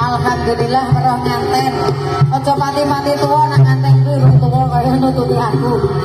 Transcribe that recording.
Alhamdulillah roh nganten. Ojo pati-pati tuwa nang nganten kuwi tuwa kaya nututi aku.